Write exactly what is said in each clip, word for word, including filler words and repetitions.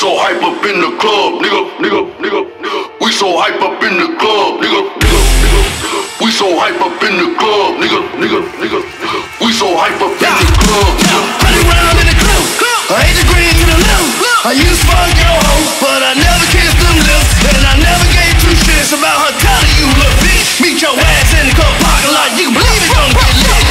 so hype up in the club, nigga, nigga, nigga, nigga. We so hype up in the club, nigga, nigga, nigga, nigga. We so hype up in the club, nigga, nigga, nigga, nigga. We so hype up in the club, nigga. Running around in the club, I ain't the green, you don't know. I used to fuck your hoe, but I never kissed them lips, and I never gave two shits about her color, you little bitch. Meet your ass in the club parking lot, you can believe it don't get lit.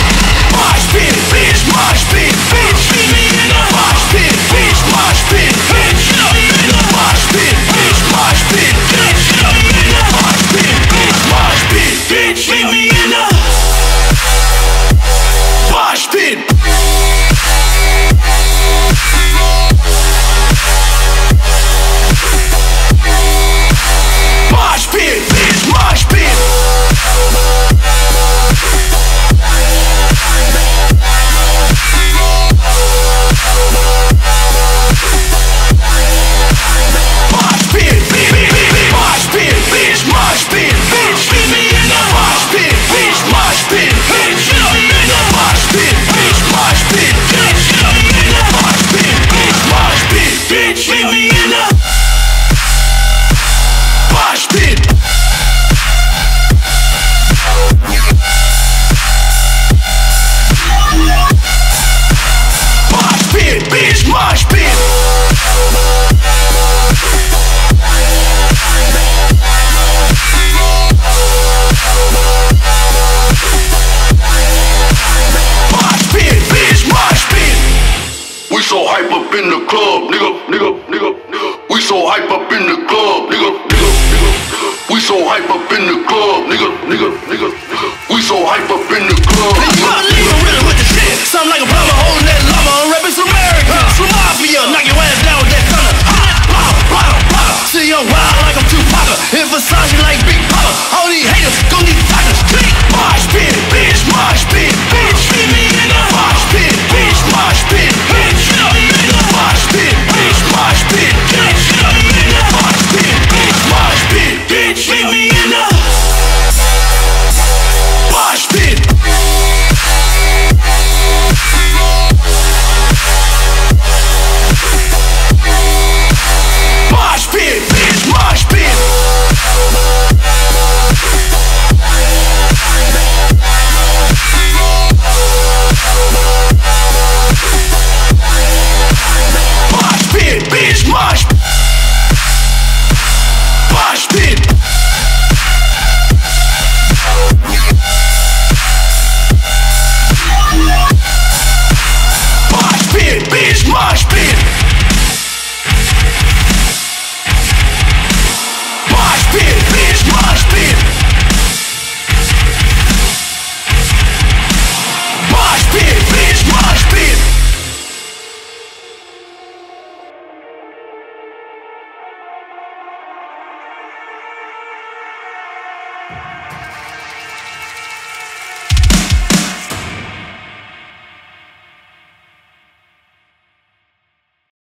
Mosh pit, bitch, mosh pit, bitch. Meet me in the mosh pit, bitch, mosh pit, bitch. You know you in the mosh pit, bitch, mosh pit, bitch. You know you in the mosh pit, bitch, mosh pit, bitch. Meet me in the mosh pit. Mosh pit, bitch, mosh pit. We so hype up in the club. Nigga, I'm leaving with the shit. Something like a plumber holding that.